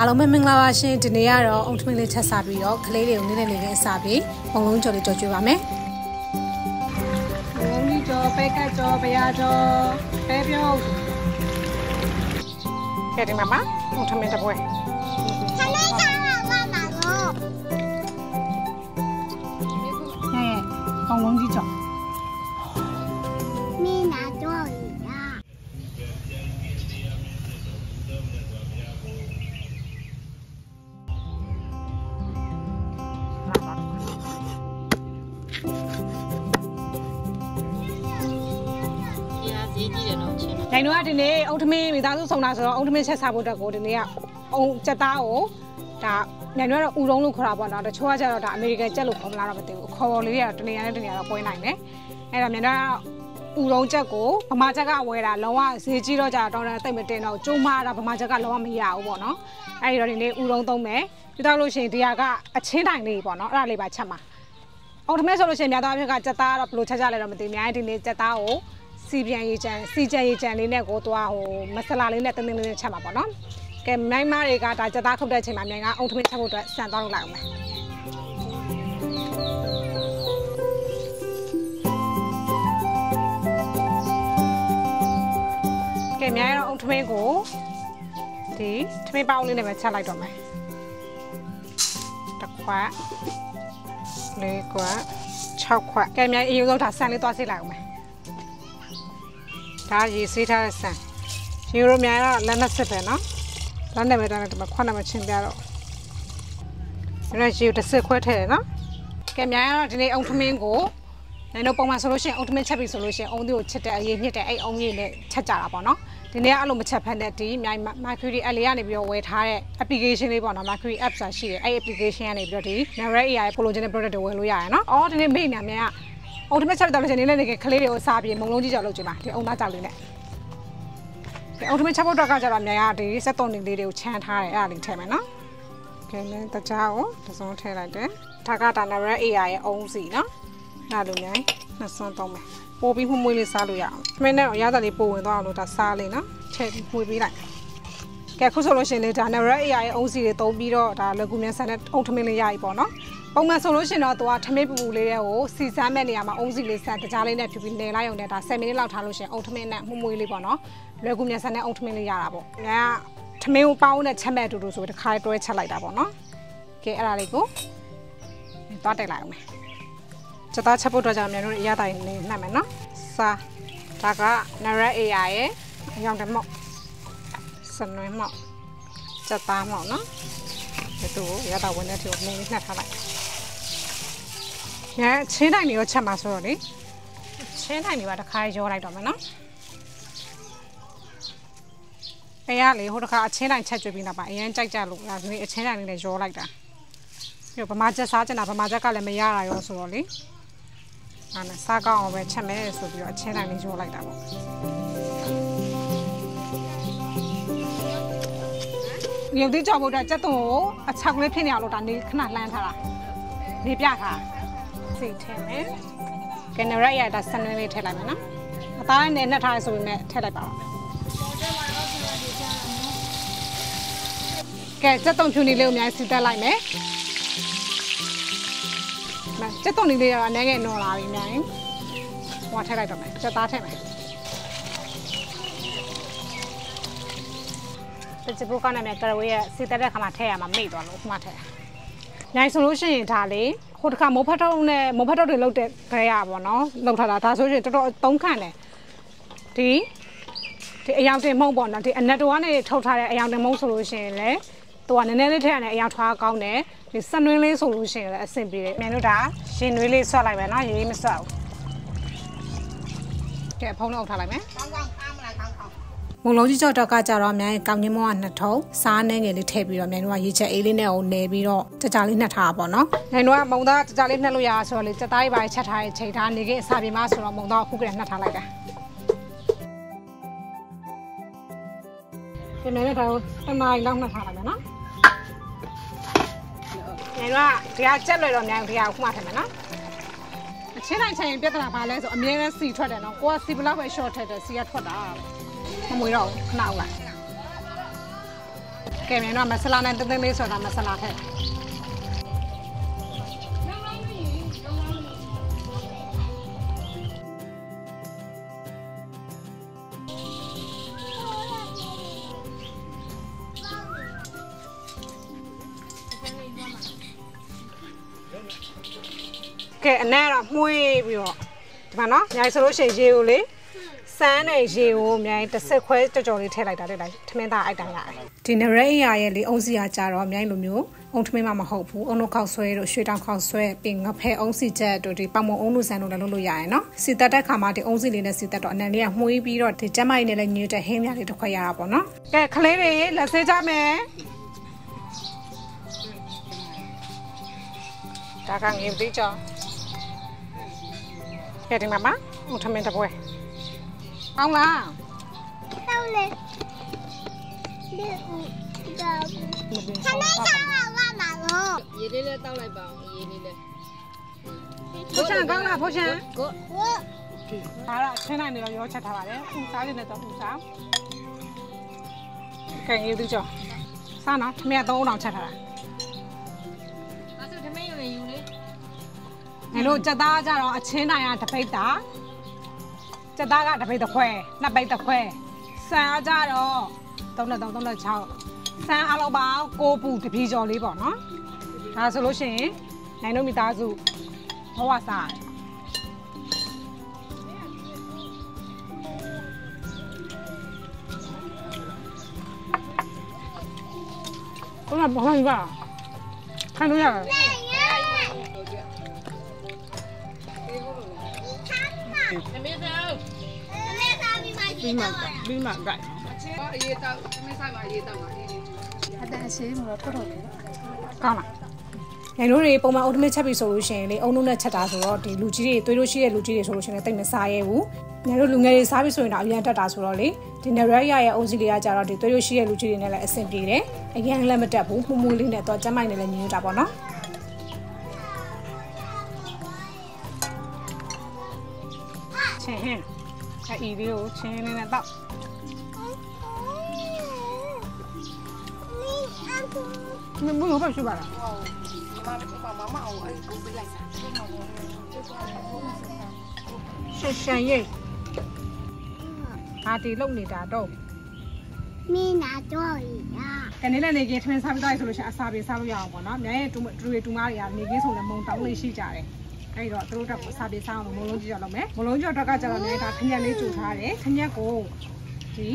อารมณ์เป็นเมืองลาวเช่นที่นี่เราองค์ที่มีเชื้อสายยกเคลื่อนเรื่องนี้ในเรื่องสายบีมองลงจอดีจอจีว่าไหมมองดีจอไปกะจอไปยาจอไปเบี้ยวแกดีมากมะองค์ที่มีจะป่วยทำไมจะว่ามาโง่เนี่ยมองลงดีจอมีนาจอในนู้นทีนี้องค์ทมีมีตาทุกสงนาสององค์ทมีใช้สาบุตรกูทีนี้องค์จะตาโอ้แต่ในนู้นเราอุดงลูกขราบเราแต่ชั่วจะเราแต่อเมริกาจะลูกของเราเราไปติวเขาเรียกทีนี้อันนี้เราป่วยหนักเนี่ยไอ้แบบนี้เราอุดงจะกูพม่าจะก็เอาไว้ละแล้วว่าซีจีเราจะตอนนั้นเต็มเต็มเราจุ่มมาเราพม่าจะก็แล้วว่าไม่ยาวบ่เนาะไอ้เราทีนี้อุดงตรงไหมที่ตาลูกเชียงที่ยาก็เช่นไหนนี่บ่เนาะเราเลยไปชั่มมาองค์ทมีโซลูชันเนี่ยตอนนี้ก็จะตาเราปลุกชาจะอะไรเราไปติวเนี่ยทีนี้จะตาโอ้ซีเบียนยี่จันซีจันยี่จันนี่เนี่ยก็ตัวโหมัสลานี่เนี่ยตั้งแต่เนี่ยใช่ไหมพ่อเนาะแกไม่มาเลยก็แต่จะตาคบได้ใช่ไหมเนี่ยก็องค์ทมิชาบุตรสันตองหลังไหมแกไม่เอาองค์ทมิกูดีทมิเป้านี่เนี่ยมันใช่ไรตัวไหมตะขวะเลยขวะชอบขวะแกไม่เอาเราถัดสันนี่ตัวสิหลังไหมถ้ายี่สิบถ้าสั่งยูโรมีอะไรแล้วนั่นสิเป็นเนาะแล้วเนี่ยไม่ได้แต่มาขวานามาชิมได้แล้วเราจะอยู่ที่เสือควายเถอะเนาะแกมีอะไรทีนี้องค์ทุเรียนกูในนกปองมาโซลูชันองค์ทุเรียนใช้เป็นโซลูชันองค์ที่อุดเช็ดแต่ยี่เนี่ยแต่ไอองค์ยี่เนี่ยเช็ดจ่าละปะเนาะทีนี้อารมณ์มันเช็ดแผ่นเดียดีมีมาคุยดีอะไรอย่างนี้ไปเอาไว้ท้ายแอปพลิเคชันเลยปะเนาะมาคุยแอปสักชีไอแอปพลิเคชันอะไรแบบนี้ในรายละเอียดโปรโลเจนเป็นโปรเจกต์เวลุยาเนาะอ๋อทีนี้ไม่เนี่ยมีอะองค์ที่ไม่ใช่ตัวเราจะนี่เลยเนี่ยเคลียร์เดี๋ยวซาบีมองลงที่จอดรถจุดมาที่องค์น่าจับเลยเนี่ยองค์ที่ไม่ใช่พวกเราจะแบบเนี่ยดีเซตตรงหนึ่งเดียวแช่ท่าเลยอะไรใช่ไหมเนาะแกเนี่ยตาเจ้าแต่สองเท่าไรเด้อถ้าการตัดนาฬิกาเอไอองค์สีเนาะน่าดูเนี่ยน่าสนตรงไหมปูปีหุ่มมือเลยซาลุยาวไม่แน่ยาแต่ลีปูตัวเราตัดซาเลยเนาะเช็ดมือปีไหนแกคู่โซลูชันเลยจ้ะนาฬิกาเอไอองค์สีเลยโตปีรอแต่เราคุมเนี่ยเซตองค์ที่ไม่เลยใหญ่ปอเนาะปองมาโซลูชันเราตัวทำให้ปูเลยโอ้ซีซั่นแม่เนี่ยมาองค์สิลิสันแต่จารีเนี่ยผิวเป็นเนล่าอย่างเดียดแต่เซมินี่เราทาลูชันองค์ทำให้เนี่ยมุมมือเลยก่อนเนาะเลยกุมเนี่ยสันเนี่ยองค์ทำให้เลยยาละบ่เนี่ยทำให้เป้าเนี่ยแช่แม่ดูดูสวยแต่ใครตัวเฉลี่ยได้บ่เนาะเกะอะไรกูตัวแต่ละไหมจะต้องเฉพาะตัวจำเนี่ยรู้ยาตายนี่นั่นไหมเนาะซาตากะนาเรย์ใหญ่ยองแต่หมอกสนุยหมอกจะตาหมอกเนาะไปดูยาตายวันนี้ถือว่ามีนิดหน่อยเท่าไหร่เนี่ยเช่นได้หนิว่าชมาสุริเช่นได้หนิว่าตะไคร้โจอะไรต่อมาเนาะไอ้ยาหรือหัวตะไคร้เช่นได้เช่นจูบินาปะไอ้ยันใจจ่าลูกยานี่เช่นได้หนิในโจอะไรต่อเดี๋ยวประมาณจะซาจะหนาประมาณจะก็เลยไม่ยากอะไรสุริอันนั้นซาก็เอาไปเช่นไม่สุริว่าเช่นได้หนิโจอะไรต่ออย่างที่จอบุตรจะโตชักเล็บพี่เนี่ยลูกตานี่ขนาดแรงเท่าไหร่นี่ยากค่ะสี่เทมแกนอะไรอย่างดัชนีเทไรมานะตอนนี้นาทายสูงเนี่ยเทไรเปล่าแกจะต้องชูนิเร็วเนี่ยสิได้ไรไหมจะต้องนิเร็วเนี่ยแกโนราอีกไหมว่าเทไรต่อไหมจะตาเทไหมแต่จะพูดกันเนี่ยกระวิย์สิได้ได้ขมาเทมาไม่ตัวลูกมาเทในโซลูชันทารีคนขามพัดเราเนี่ยมพัดเราเดี๋ยวเราเด็กกระยาบ่เนาะเราถ้าเราทาโซลูชันเราต้องการเนี่ยที่อย่างเต็มมองบ่นะที่อันนั้นตัวเนี่ยทำทารีอย่างเต็มมองโซลูชันเลยตัวนั้นเนี่ยที่เนี่ยอย่างท้าเก่าเนี่ยนี่สนุนเลยโซลูชันเลยสิ่งดีเลยเมนูด้าสนุนเลยสไลด์ไปนะยี่ไม่สาวแกพงเราทำอะไรไหมมองลงที่จอดกาจารอมเนี่ยกำยิ่งมองนัดท้อซานเนี่ยเงี้ยดิเทปีรอมเนี่ยว่ายิ่งจะเอลินเนี่ยเอาเนบีรอจะจารินนัดท้าบ่เนาะในนู้นมองด้าจะจารินเนี่ยลุยาส่วนลิจะตายไปชะไทยชัยทานนี่ก็ซาบิมาส่วนมองด้าคู่กันนัดท้าอะไรกันเป็นไหนนัดท้าเป็นมาอีกแล้วนัดท้าอะไรกันเนาะในนู้นเรียกเจ้าเลยรอมเนี่ยเรียกคู่มาทำไมเนาะเช่นนั้นเช่นเปียตระพาเลยส่วนเมียนั้นสีทอดเนาะกว่าสีบล็อกไปช็อตเธอสีทอดอ่ะมวยเราหนาวอ่ะแก แม่น้องมัสลานั่นต้องไม่สดมัสลาแท้แกแน่ละมุ้ยวิวมาเนาะยายสรุปเฉยๆเลยสารในเฉยๆยายแต่เสือควายจะจ่อเลยเท่าไรได้ได้ทำไมตาไอ้ต่างกันทีนี้เรื่องยายเลยองศีอาจารย์เราไม่รู้มิวองทำไมมาหอบผู้องนกเขาสวยหรือช่วยทำเขาสวยเป็นกระเพาะองศีเจตัวที่ประมงองลูกแสนลูกนั้นลูกใหญ่เนาะสิแต่ได้ขามาที่องศีเลยนะสิแต่ตอนนั้นเนี่ยมุ้ยบีรอดที่จะไม่เนี่ยเลยยืดใจเฮงยายเลยทุกขยาปะเนาะแกเคลียร์เลยแล้วเสียใจไหมตากางเย็บดีจ้ะแกถึงมาบ้างมึงทำเป็นตะป่วยเอาละเอาเลยเดี๋ยวฉันได้จ้างแล้วว่ามาโลยีนี่เลยต้องอะไรบ้างยีนี่เลยผู้ชายก้องละผู้ชายกูมาละเช่นนั้นเราโยชะทว่าเลยผู้สาวจะได้ตัวผู้สาวแกงเย็บดีจ้ะสาวเนาะแม่ต้องน้องชะทว่าไอ้ลูกจะตาจะรอเช่นนายจะไปตาจะตาก็จะไปตะเควน่ะไปตะเควสายจะรอต้องเดินเช้าสายอาลบ้าโกปูที่พี่จอรีบอกเนาะถ้าสรุปเช่นนายนุ่มมีตาสูเพราะว่าสายก็แบบบอกว่าอยู่ป่ะใครรู้อย่างบีมาไก่ก็ยี่เต้าไม่ใช่มายี่เต้ามาที่นี่อาจารย์เชื่อมาก็รู้ก้าวมาอย่างนู้นเลยผมมาอุดมเชื่อไปโซลูชันเลยเอาหนูเนี่ยเชื่อตาสุรอดีลูกจีรีตัวลูกจีรีลูกจีรีโซลูชันแต่ไม่ใช่เอวูอย่างนู้นลุงเงี้ยสาบิโซนเอาอย่างตาสุรอเลยทีนี้เราอยากเอาจีรีอาจารย์ดีตัวลูกจีรีลูกจีรีเนี่ยแหละเส้นดีเลยไอ้ยังเราไม่จับผมมูลีเนี่ยตัวจะไม่เนี่ยเลยยืนจับปะเนาะเช่นไอ้เดียวเช่นนี่นะต่อมันไม่รู้แบบชิบะล่ะมาเอาไอ้กูไปไล่ซะเช่นยี่อาตีลูกนี่ด่าโตมีน่าจ่อยอ่ะแต่นี่แหละในเกทมันซาบิได้สุดเลยใช่ซาบิซาบิยาวกว่านะเนี่ยตัวมาอย่างนี้เกทส่งแล้วมองตั้งเลยชี้จ่าเลยไอ้เราตัวเราซาบิซาบิมองลงจีจ่าเราไหมมองลงจีจ่าเราก็จะเราเนี่ยถ้าขยันเลยจูชาเลยขยันโก้จี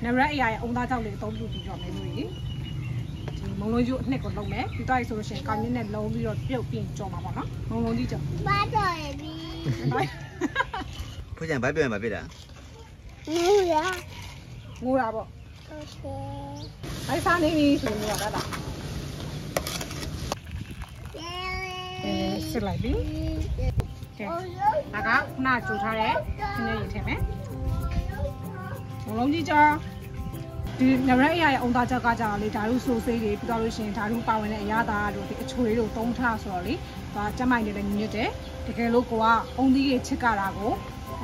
ในเรื่องใหญ่องค์ตาเจ้าเลยต้องดูจีจ่าในมือจีมองลงจีเนี่ยกดลงไหมที่ตัวไอ้สุดเลยใช่การนี้เนี่ยเรามีรถเปรี้ยวปีนจ่อมาหมดนะมองลงจีจ่าบ้าจ่อยดีผู้ชายบ้าเปรี้ยวบ้าเปรี้ยวงูอะไรบ่ไอ้สานี่มีส่วนอะไรบ้างสิ่งไรดีแล้วก็น่าจูชาเร่ที่นี่อยู่ที่ไหนลองดีจ้าดูในเรื่องใหญ่องค์ตาจะกระจายเลยถ้ารู้สูสีเลยถ้ารู้เชี่ยถ้ารู้ป่าวเนี่ยยาตาดูที่ช่วยดูตรงท่าสวยเลยถ้าจะไม่ได้เป็นยังไงแต่แค่ลูกว่าองค์ดีเชื่อการกู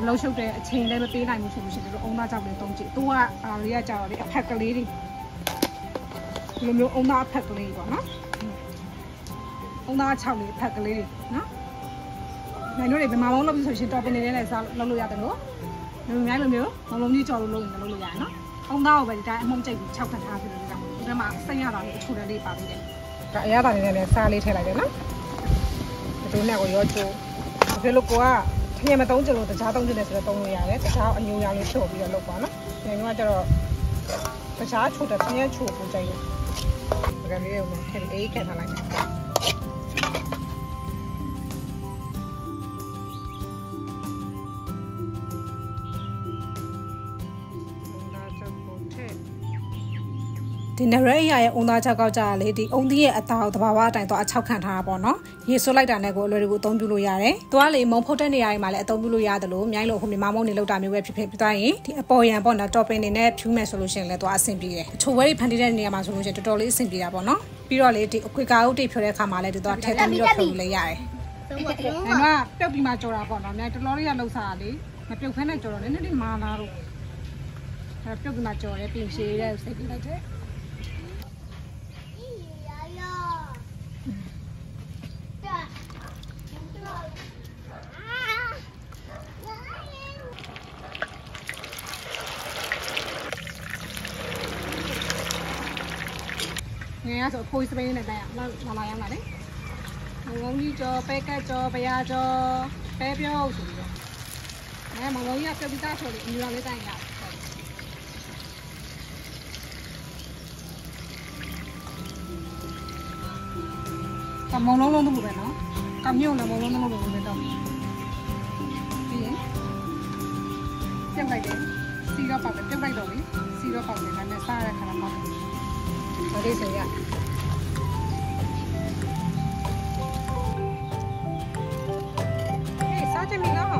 เราเชื่อใจเชิงได้มาตีนายมุสุมุสิเราองค์ตาจะเป็นตรงจิตตัวเรียกจะเรียกแพ็กเกอรี่ดิเราเรียกองค์ตาแพ็กเกอรี่ก่อนนะองค์ตาชาวเลยแพ็กเกอรี่ดินะในนู้นเลยเป็นมาลงเราเป็นสุชินต่อเป็นในนี้เลยซาเราลุยยาแต่รู้เราลุยยาเราเยอะเราลงที่จอเราลงเราลุยยาเนาะองค์ตาไปได้มองใจชาวกันอาเป็นกันเรามาเสียเราชุดอะไรป่าวดิแต่ยาตอนนี้เนี่ยซาเลยเท่าไรเดี๋ยวนะตัวนี้ก็ย่อชูเพื่อลูกว่าเนี่ยมาต้องเจอแต่เช้าต้องเจอในสุดตรงอย่างนี้แต่เช้าอันยูยาเลยโฉบอย่างลูกว่าเนาะอย่างนี้ว่าจะเราแต่เช้าชุดแต่เนี่ยชุดหัวใจกันเรียกว่าแค่เอ๊ะแค่อะไรทีนี้เรื่องใหญ่องค์ตาจะเกาจ่าเลยดิองค์ที่อัตตาตัวว่าแต่ตัวอัจฉริยะท่าปอนเนาะเยสุไลต่างเนี่ยก็เลยต้องดูลุยยาเลยตัวเลยมองพบได้ในยามาเลยต้องดูลุยยาแต่รู้ไม่รู้คนมีมามองในเราตามมีเว็บพิเศษพิจารณาที่ปอยยังปอนนะตัวเป็นเนี่ยพิมพ์แม่โซลูชันเลยตัวอัศมีเลยช่วยพันธุ์ได้ในยามาโซลูชันตัวเลยอัศมีเลยปอนเนาะปีเราเลยดิคุยกับอุติพิเรขามาเลยตัวเทตันยอดพิมพ์เลยยาเห็นว่าเปรี้ยวปีมาโจราปอนนะเนี่ยตัวเราเรียนเราสาดีมาเปรี้ยวแค่ไหนโจราเนี่ยนี่มานารุเปรี้ยวปีมาโจราปีเชียร์เสร็จเลยเจ๊ nghe rồi phôi sấy này này là lại ăn lại đấy măng ngỗng như cho pe cái cho pe ya cho pe béo này măng ngỗng như cho bita cho để nhiều lấy tay cả cầm măng ngỗng luôn không được nó cầm nhiều là măng ngỗng nó không được đâu gì chân này đấy xì ra bọc chân này rồi xì ra bọc này là xa là khả năng bọcเราได้สวยอ่ะเฮ้ยซาจะมีแล้วน่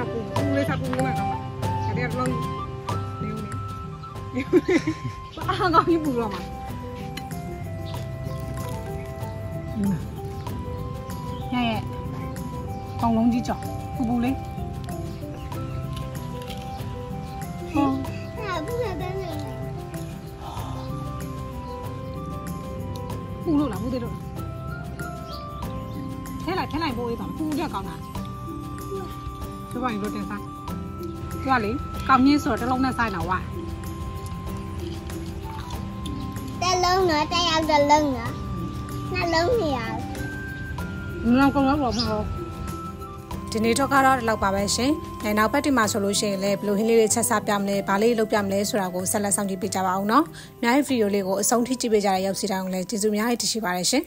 าปูปูเลยซาปูมากกว่าแต่เดี๋ยวลองเร็วนี้บ้าก็มีปูหรอมั้งเนี่ยกองลงจีจ๋อกูบูเลยอ๋อบูเลยได้เลยบูรู้หรอบูได้รู้เท่าไรบูไอ้ตอนบูเยอะกว่านะช่วยบอกอีกรถเดินซะช่วยหรือกำยี่สวดจะลงในทรายหนาวอ่ะจะลงเหรอจะเอาจะลงเหรอน่าลงเหรอลงก็ลงหรอมั้งทีนี้ก็เราเล่าไปเช่นในนับปีมาสูงเช่นเลยปลุกให้เรื่องชะสับยามเลยปาลีลุกยามเลยสุรากูสลัดสามจีบจับเอาเนาะมีให้ฟรีอยู่เลยก็ส่งที่จีบจ่ายยาวสีแดงเลยจีซูมีให้ที่ชิบาร์เช่น